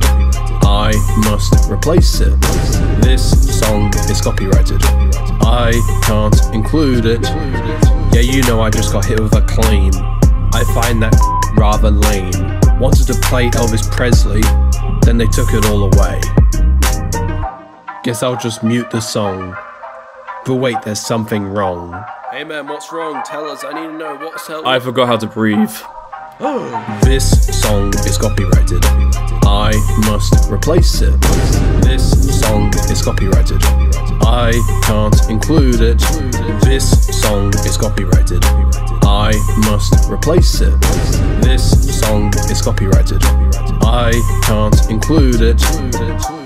copyrighted. I must replace it. This song is copyrighted. I can't include it. Yeah, you know I just got hit with a claim. I find that rather lame. Wanted to play Elvis Presley, then they took it all away. Guess I'll just mute the song. But wait, there's something wrong. Hey man, what's wrong? Tell us, I need to know what's hell. I forgot how to breathe. Oh. This song is copyrighted. I must replace it. This song is copyrighted. I can't include it. This song is copyrighted. I must replace it. This song is copyrighted. I can't include it.